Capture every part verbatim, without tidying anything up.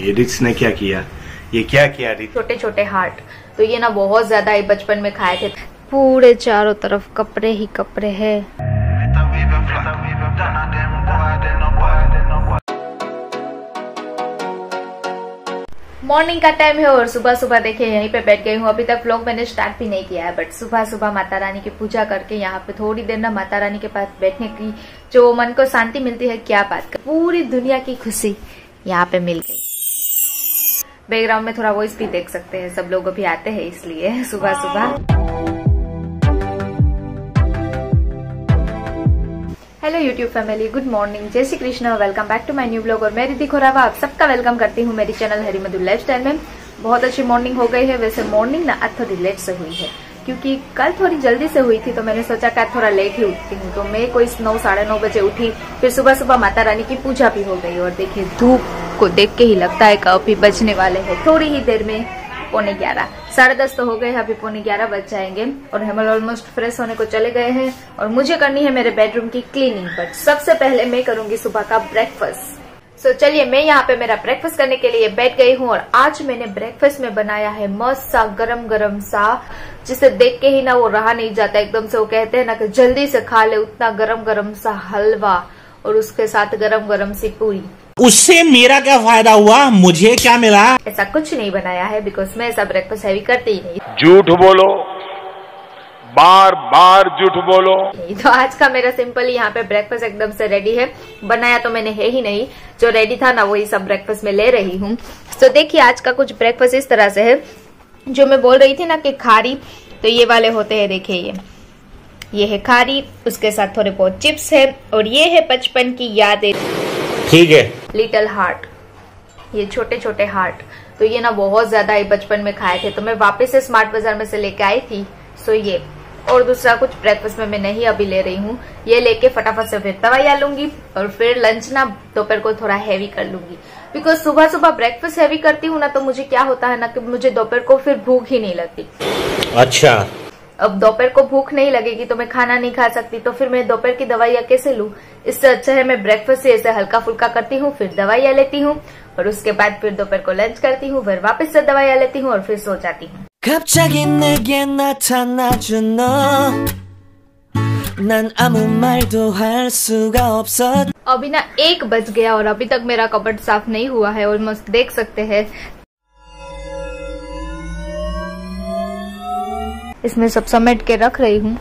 ये रिट्स ने क्या किया, ये क्या किया रिट्स? छोटे छोटे हार्ट। तो ये ना बहुत ज्यादा बचपन में खाए थे। पूरे चारों तरफ कपड़े ही कपड़े है। मॉर्निंग का टाइम है और सुबह सुबह देखिए यहीं पे बैठ गई हूँ। अभी तक व्लॉग मैंने स्टार्ट भी नहीं किया है, बट सुबह सुबह माता रानी की पूजा करके यहाँ पे थोड़ी देर ना माता रानी के पास बैठने की जो मन को शांति मिलती है, क्या बात कर। पूरी दुनिया की खुशी यहाँ पे मिल गई। बैकग्राउंड में थोड़ा वॉइस भी देख सकते हैं, सब लोग अभी आते हैं इसलिए सुबह सुबह। Hello YouTube family, good morning, जय Shri Krishna, welcome back to my new blog. और मैं रिधि खोरावा आप सबका वेलकम करती हूँ मेरी चैनल हरिमधुली लाइफस्टाइल में। बहुत अच्छी मॉर्निंग हो गई है। वैसे मॉर्निंग ना आज थोड़ी लेट से हुई है क्योंकि कल थोड़ी जल्दी से हुई थी, तो मैंने सोचा कि आज थोड़ा लेट ही उठती हूँ। तो मैं कोई नौ साढ़े नौ बजे उठी, फिर सुबह सुबह माता रानी की पूजा भी हो गई। और देखिये धूप को देख के ही लगता है कि अभी बजने वाले है थोड़ी ही देर में पौने ग्यारह, साढ़े दस तो हो गए, अभी पौने ग्यारह बज जाएंगे। और हेमल ऑलमोस्ट फ्रेश होने को चले गए हैं और मुझे करनी है मेरे बेडरूम की क्लीनिंग। बट सबसे पहले मैं करूंगी सुबह का ब्रेकफास्ट। सो so, चलिए मैं यहाँ पे मेरा ब्रेकफास्ट करने के लिए बैठ गई हूँ। और आज मैंने ब्रेकफास्ट में बनाया है मस्त सा गरम गरम सा, जिसे देख के ही ना वो रहा नहीं जाता एकदम से। वो कहते हैं ना कि जल्दी से खा ले, उतना गरम गरम सा हलवा और उसके साथ गरम गरम सी पूरी। उससे मेरा क्या फायदा हुआ, मुझे क्या मिला? ऐसा कुछ नहीं बनाया है बिकॉज मैं ऐसा ब्रेकफास्ट हैवी करती ही नहीं। झूठ बोलो, बार बार झूठ बोलो। तो आज का मेरा सिंपल यहाँ पे ब्रेकफास्ट एकदम से रेडी है। बनाया तो मैंने है ही नहीं, जो रेडी था ना वही सब ब्रेकफास्ट में ले रही हूँ। तो देखिए आज का कुछ ब्रेकफास्ट इस तरह से है। जो मैं बोल रही थी ना कि खारी, तो ये वाले होते है। देखिये ये ये है खारी, उसके साथ थोड़े बहुत चिप्स है और ये है बचपन की यादें। ठीक है, लिटिल हार्ट, ये छोटे छोटे हार्ट। तो ये ना बहुत ज्यादा ये बचपन में खाए थे, तो मैं वापस से स्मार्ट बाजार में से लेके आई थी। सो ये और दूसरा कुछ ब्रेकफास्ट में मैं नहीं अभी ले रही हूँ। ये लेके फटाफट से फिर दवाई आ लूंगी और फिर लंच ना दोपहर को थोड़ा हैवी कर लूंगी। बिकॉज सुबह सुबह ब्रेकफास्ट हैवी करती हूँ ना तो मुझे क्या होता है ना कि मुझे दोपहर को फिर भूख ही नहीं लगती। अच्छा, अब दोपहर को भूख नहीं लगेगी तो मैं खाना नहीं खा सकती, तो फिर मैं दोपहर की दवाइयाँ कैसे लूँ। इससे अच्छा है मैं ब्रेकफास्ट से ऐसे हल्का फुल्का करती हूँ, फिर दवाइयाँ लेती हूँ और उसके बाद फिर दोपहर को लंच करती हूँ, फिर वापस से दवाइयाँ लेती हूँ और फिर सो जाती हूँ। अभी ना एक बज गया और अभी तक मेरा कपबोर्ड साफ नहीं हुआ है। ऑलमोस्ट देख सकते है इसमें सब समेट के रख रही हूँ।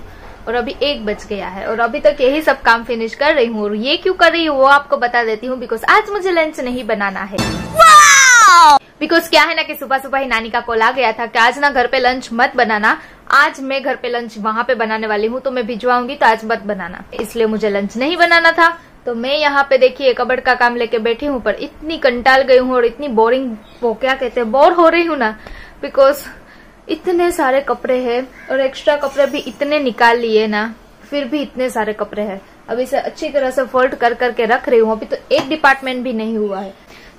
और अभी एक बज गया है और अभी तक यही सब काम फिनिश कर रही हूँ। और ये क्यों कर रही हूँ वो आपको बता देती हूँ, बिकॉज आज मुझे लंच नहीं बनाना है। बिकॉज क्या है ना कि सुबह सुबह ही नानी का कॉल आ गया था कि आज ना घर पे लंच मत बनाना, आज मैं घर पे लंच वहाँ पे बनाने वाली हूँ, तो मैं भिजवाऊंगी, तो आज मत बनाना। इसलिए मुझे लंच नहीं बनाना था। तो मैं यहाँ पे देखिए कबड़ का काम लेके बैठी हूँ, पर इतनी कंटाल गई हूँ और इतनी बोरिंग, वो क्या कहते हैं, बोर हो रही हूँ ना, बिकॉज इतने सारे कपड़े हैं और एक्स्ट्रा कपड़े भी इतने निकाल लिए ना, फिर भी इतने सारे कपड़े हैं। अब इसे अच्छी तरह से फोल्ड कर करके रख रही हूँ। अभी तो एक डिपार्टमेंट भी नहीं हुआ है।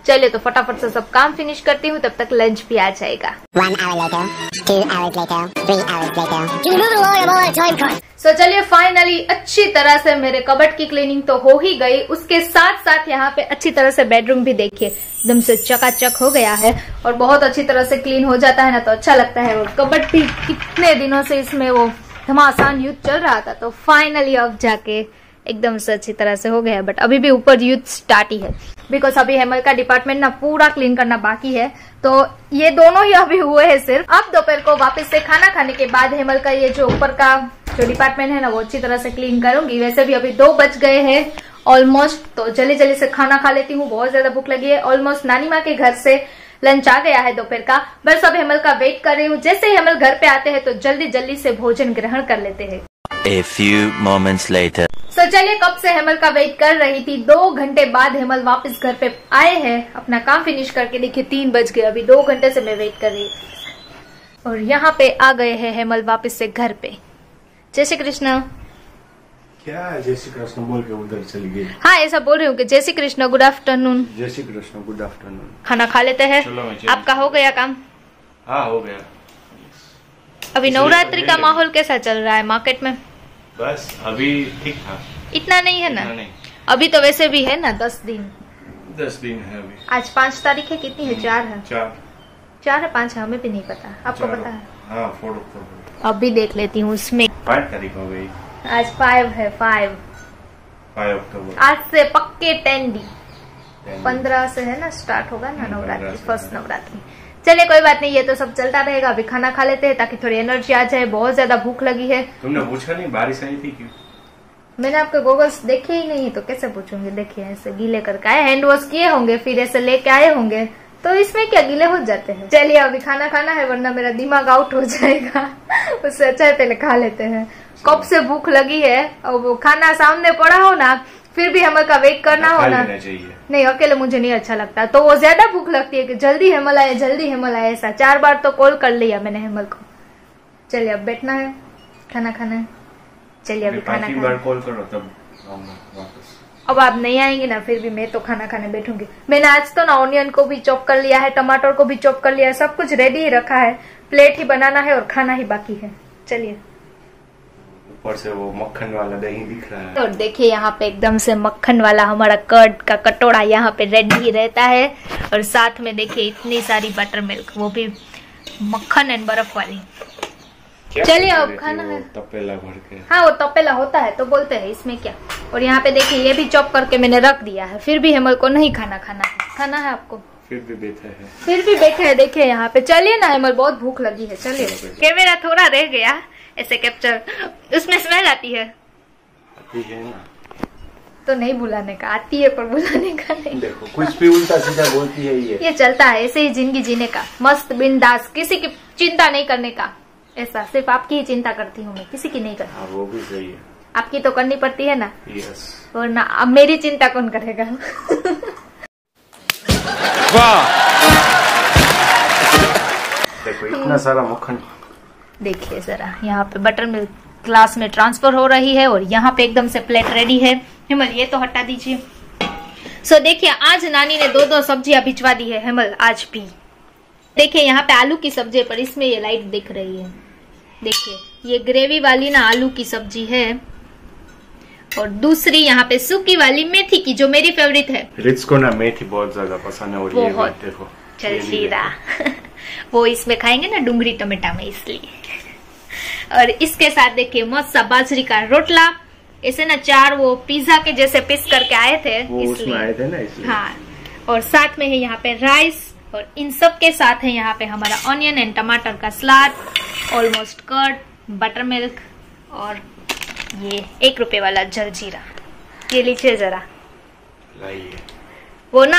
चलिए तो फटाफट से सब काम फिनिश करती हूँ, तब तक लंच भी आ जाएगा। सो चलिए फाइनली अच्छी तरह से मेरे कबर्ड की क्लीनिंग तो हो ही गई। उसके साथ साथ यहाँ पे अच्छी तरह से बेडरूम भी देखिए एकदम से चकाचक हो गया है और बहुत अच्छी तरह से क्लीन हो जाता है ना, तो अच्छा लगता है। और कबर्ड भी कितने दिनों से इसमें वो घमासान युद्ध चल रहा था, तो फाइनली अब जाके एकदम से अच्छी तरह से हो गया। बट अभी भी ऊपर यूथ स्टार्ट ही है बिकॉज अभी हेमल का डिपार्टमेंट ना पूरा क्लीन करना बाकी है। तो ये दोनों ही अभी हुए हैं सिर्फ। अब दोपहर को वापस से खाना खाने के बाद हेमल का ये जो ऊपर का जो डिपार्टमेंट है ना वो अच्छी तरह से क्लीन करूंगी। वैसे भी अभी दो बज गए हैं ऑलमोस्ट, तो जल्दी जल्दी से खाना खा लेती हूँ, बहुत ज्यादा भूख लगी है। ऑलमोस्ट नानी माँ के घर से लंच आ गया है दोपहर का, बस अब हेमल का वेट कर रही हूँ। जैसे ही हेमल घर पे आते हैं तो जल्दी जल्दी से भोजन ग्रहण कर लेते हैं। A few moments later. So, चलिए कब से हेमल का वेट कर रही थी। दो घंटे बाद हेमल वापस घर पे आए हैं अपना काम फिनिश करके। देखिए तीन बज गए, अभी दो घंटे से मैं वेट कर रही थी। और यहाँ पे आ गए हैं हेमल वापस से घर पे। जय श्री कृष्ण। क्या जय श्री कृष्ण बोल के उधर चली गई? हाँ ऐसा बोल रही हूँ कि जय श्री कृष्ण, गुड आफ्टरनून। जय श्री कृष्ण, गुड आफ्टरनून। खाना खा लेते हैं। आपका हो गया काम? हाँ हो गया। अभी नवरात्रि का माहौल कैसा चल रहा है मार्केट में? बस अभी ठीक था, इतना नहीं है ना, नहीं। अभी तो वैसे भी है ना दस दिन दस दिन है अभी। आज पाँच तारीख है, कितनी है? चार है, चार चार है पाँच है, हमें भी नहीं पता। आपको पता है? हाँ, फोर अक्टूबर। अभी देख लेती हूँ उसमें। पाँच तारीख हो गई, आज फाइव है, फाइव फाइव अक्टूबर। आज से पक्के टेन डी पंद्रह से है ना स्टार्ट होगा ना नवरात्रि, फर्स्ट नवरात्रि। चले कोई बात नहीं, ये तो सब चलता रहेगा। अभी खाना खा लेते हैं ताकि थोड़ी एनर्जी आ जाए, बहुत ज्यादा भूख लगी है। तुमने पूछा नहीं बारिश आई थी क्यों? मैंने आपके गोगल्स देखे ही नहीं तो कैसे पूछूंगी। देखिए ऐसे गीले करके आए, हैंड वॉश किए होंगे फिर ऐसे लेके आए होंगे, तो इसमें क्या गीले हो जाते हैं। चलिए अभी खाना खाना है वरना मेरा दिमाग आउट हो जाएगा उससे अच्छा है पहले खा लेते हैं। कब से भूख लगी है और वो खाना सामने पड़ा हो ना फिर भी हमें का वेट करना होना चाहिए। नहीं, अकेले मुझे नहीं अच्छा लगता, तो वो ज्यादा भूख लगती है कि जल्दी हेमल आए, जल्दी हेमल आए। ऐसा चार बार तो कॉल कर लिया मैंने हेमल को। चलिए अब बैठना है, खाना खाना है। चलिए अभी खाना बार कॉल करो तब वापस। अब आप नहीं आएंगे ना फिर भी मैं तो खाना खाने बैठूंगी। मैंने आज तो ना ऑनियन को भी चॉप कर लिया है, टमाटर को भी चॉप कर लिया है, सब कुछ रेडी ही रखा है, प्लेट ही बनाना है और खाना ही बाकी है। चलिए ऊपर से वो मक्खन वाला दही दिख रहा है और देखिए यहाँ पे एकदम से मक्खन वाला हमारा कर्ड का कटोरा यहाँ पे रेडी ही रहता है। और साथ में देखिए इतनी सारी बटर मिल्क, वो भी मक्खन एंड बर्फ वाली। चलिए अब खाना है, तपेला भर के। हाँ वो तपेला होता है तो बोलते हैं, इसमें क्या। और यहाँ पे देखिए ये भी चॉप करके मैंने रख दिया है, फिर भी हेमल को नहीं खाना खाना है। खाना है आपको? फिर भी बैठे है, फिर भी बैठे है। देखिये यहाँ पे, चलिए ना हेमल, बहुत भूख लगी है। चलिए कैमरा थोड़ा रह गया ऐसे कैप्चर, उसमें स्मेल आती है, आती है ना? तो नहीं बुलाने का, आती है पर बुलाने का नहीं। देखो कुछ भी उल्टा सीधा बोलती है ये। ये चलता है, ऐसे ही जिंदगी जीने का, मस्त बिंदास, किसी की चिंता नहीं करने का। ऐसा सिर्फ आपकी ही चिंता करती हूँ मैं, किसी की नहीं करती। हाँ, वो भी सही है। आपकी तो करनी पड़ती है ना, वरना अब मेरी चिंता कौन करेगा। देखो इतना सारा मक्खन, देखिए जरा यहाँ पे बटर मिल्क ग्लास में ट्रांसफर हो रही है और यहाँ पे एकदम से प्लेट रेडी है। हेमल ये तो हटा दीजिए। सो so, देखिए आज नानी ने दो दो सब्जियां भिजवा दी है हेमल आज भी। देखिए यहाँ पे आलू की सब्जी है पर इसमें ये लाइट दिख रही है। देखिए ये ग्रेवी वाली ना आलू की सब्जी है और दूसरी यहाँ पे सूखी वाली मेथी की, जो मेरी फेवरेट है। रिच को ना मेथी बहुत ज्यादा पसंद है और ये देखो जलजीरा वो इसमें खाएंगे ना डुंगरी टमेटा में, इसलिए। और इसके साथ देखिए मस्त सा बाजरी का रोटला, ऐसे ना चार वो पिज्जा के जैसे पीस करके आए थे, इसलिए आए थे ना इसलिए। हाँ, और साथ में है यहाँ पे राइस और इन सब के साथ है यहाँ पे हमारा ऑनियन एंड टमाटर का सलाद, ऑलमोस्ट कर्ड, बटर मिल्क और ये एक रुपए वाला जलजीरा। ये लीजिए जरा, वो ना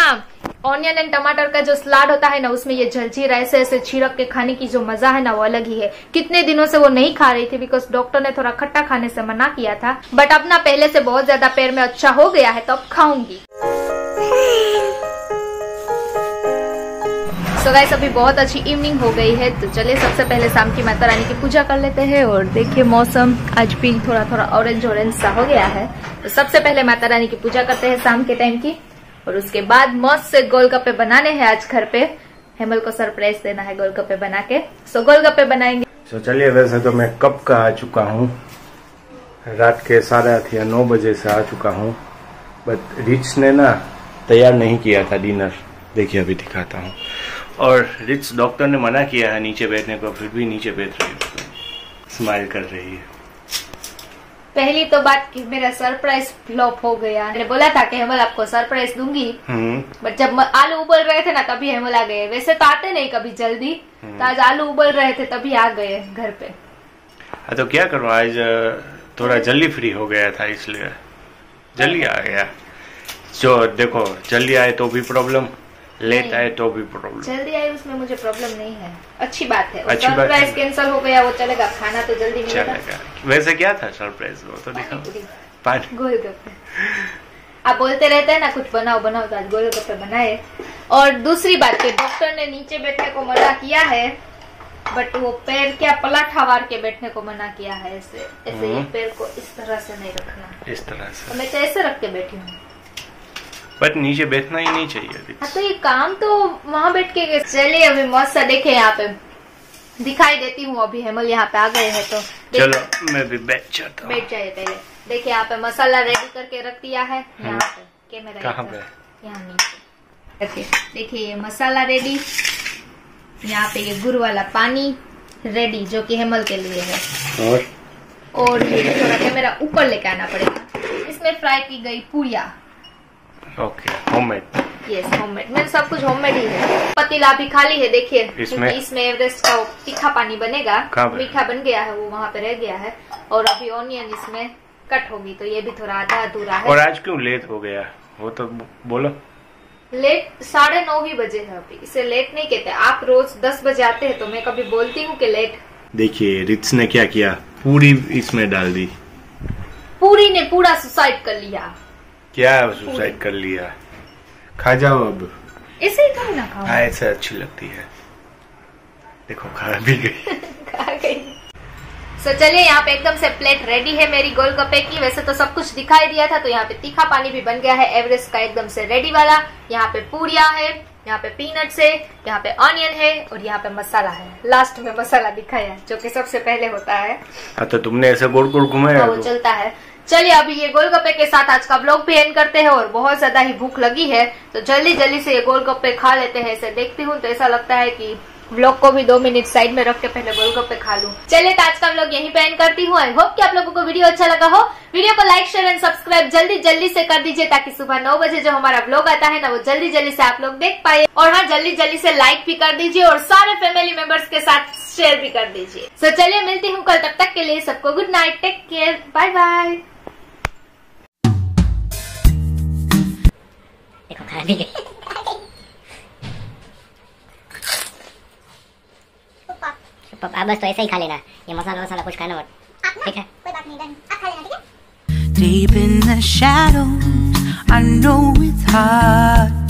ऑनियन एंड टमाटर का जो सलाद होता है ना उसमें ये जलजीरा ऐसे ऐसे छिड़क के खाने की जो मजा है ना वो अलग ही है। कितने दिनों से वो नहीं खा रही थी बिकॉज डॉक्टर ने थोड़ा खट्टा खाने से मना किया था, बट अब ना पहले से बहुत ज्यादा पैर में अच्छा हो गया है तो अब खाऊंगी। सो गाइस अभी बहुत अच्छी इवनिंग हो गई है तो चले सबसे पहले शाम की माता रानी की पूजा कर लेते हैं। और देखिए मौसम आज भी थोड़ा थोड़ा ऑरेंज ऑरेंज सा हो गया है, तो सबसे पहले माता रानी की पूजा करते हैं शाम के टाइम की। और उसके बाद मस्त से गोलगप्पे बनाने हैं आज घर पे, हेमल को सरप्राइज देना है गोलगप्पे बना के। सो गोलगप्पे बनाएंगे। सो चलिए, वैसे तो मैं कब का आ चुका हूँ, रात के साढ़े आठ या नौ बजे से आ चुका हूँ, बट रिच ने ना तैयार नहीं किया था डिनर। देखिए अभी दिखाता हूँ। और रिच डॉक्टर ने मना किया है नीचे बैठने को, फिर भी नीचे बैठ रही है, स्माइल कर रही है। पहली तो बात कि मेरा सरप्राइज फ्लॉप हो गया। मैंने बोला था कि हेमल आपको सरप्राइज दूंगी, बट जब आलू उबल रहे थे ना तभी हेमल आ गए। वैसे तो आते नहीं कभी जल्दी, तो आज आलू उबल रहे थे तभी आ गए घर पे। हाँ तो क्या करूँ, आज थोड़ा जल्दी फ्री हो गया था इसलिए जल्दी आ गया। जो देखो जल्दी आए तो भी प्रॉब्लम, लेट आए तो भी प्रॉब्लम। जल्दी आए उसमें मुझे प्रॉब्लम नहीं है, अच्छी बात है। सरप्राइज कैंसिल हो गया वो चलेगा, खाना तो जल्दी मिलेगा। वैसे क्या था सरप्राइज, वो तो दिखा पानी गोलगप्पे। आप बोलते रहते हैं ना कुछ बनाओ बनाओ, तो आज गोलगप्पे बनाए। और दूसरी बात कि डॉक्टर ने नीचे बैठने को मना किया है, बट वो पैर क्या पलाठा वार के बैठने को मना किया है। ऐसे ऐसे पैर को इस तरह से नहीं रखना, इस तरह से। मैं तो ऐसे रख के बैठी हूँ, बट नीचे बैठना ही नहीं चाहिए। हाँ तो ये काम तो वहाँ बैठ के। चलिए अभी मस्त सा देखे यहाँ पे दिखाई देती हूँ। अभी हेमल यहाँ पे आ गए हैं तो चलो मैं भी बैठ जाता हूँ। बैठ जाइए पहले। देखिए यहाँ पे मसाला रेडी करके रख दिया है। यहाँ पे कैमरा कहाँ पे? यहाँ नीचे। देखिए ये मसाला रेडी, यहाँ पे ये गुड़ वाला पानी रेडी जो कि हेमल के लिए है। और और ये थोड़ा कैमरा ऊपर लेके आना पड़ेगा। इसमें फ्राई की गई पूरिया। Okay, homemade. Yes, homemade. मेरे सब कुछ होममेड ही है। पतीला भी खाली है देखिए, इसमें इसमें एवरेस्ट का तीखा पानी बनेगा। मीठा बन गया है, वो वहाँ पे रह गया है। और अभी ऑनियन इसमें कट होगी, तो ये भी थोड़ा आधा अधूरा है। और आज क्यों लेट हो गया वो तो बोलो। लेट साढ़े नौ ही बजे है अभी, इसे लेट नहीं कहते। आप रोज दस बजे आते हैं तो मैं कभी बोलती हूँ कि लेट। देखिए रित्स ने क्या किया, पूरी इसमें डाल दी। पूरी ने पूरा सुसाइड कर लिया। क्या सुसाइड कर लिया? खा जाओ अब। इसे खाओ ना, खाओ। हाँ, ऐसे अच्छी लगती है। देखो खा भी गई। खा गई। So, चलिए यहाँ पे एकदम से प्लेट रेडी है मेरी गोलगप्पे की। वैसे तो सब कुछ दिखाई दिया था। तो यहाँ पे तीखा पानी भी बन गया है एवरेस्ट का एकदम से रेडी वाला। यहाँ पे पूरिया है, यहाँ पे पीनट्स है, यहाँ पे ऑनियन है और यहाँ पे मसाला है। लास्ट में मसाला दिखाया जो कि सबसे पहले होता है। तो तुमने ऐसे गोल गोल घुमाया, वो चलता है। चलिए अभी ये गोलगप्पे के साथ आज का ब्लॉग भी एंड करते हैं। और बहुत ज्यादा ही भूख लगी है तो जल्दी जल्दी से ये गोलगप्पे खा लेते हैं। इसे देखती हूँ तो ऐसा लगता है कि ब्लॉग को भी दो मिनट साइड में रख के पहले गोलगप्पे खा लूं। चलिए तो आज का ब्लॉग यहीं पे एंड करती हूँ। आई होप कि आप लोगों को वीडियो अच्छा लगा हो। वीडियो को लाइक शेयर एंड सब्सक्राइब जल्दी जल्दी से कर दीजिए ताकि सुबह नौ बजे जो हमारा ब्लॉग आता है ना वो जल्दी जल्दी से आप लोग देख पाए। और हाँ, जल्दी जल्दी से लाइक भी कर दीजिए और सारे फैमिली मेंबर्स के साथ शेयर भी कर दीजिए। सो चलिए मिलती हूँ कल, तब तक के लिए सबको good night, take care, bye bye. पापा बस तो ऐसा ही खा लेना, ये मसाला वसाला कुछ खाना मत, ठीक है? कोई बात नहीं, डन, आप खा लेना, ठीक है? Deep in the shadows, I know it's hard.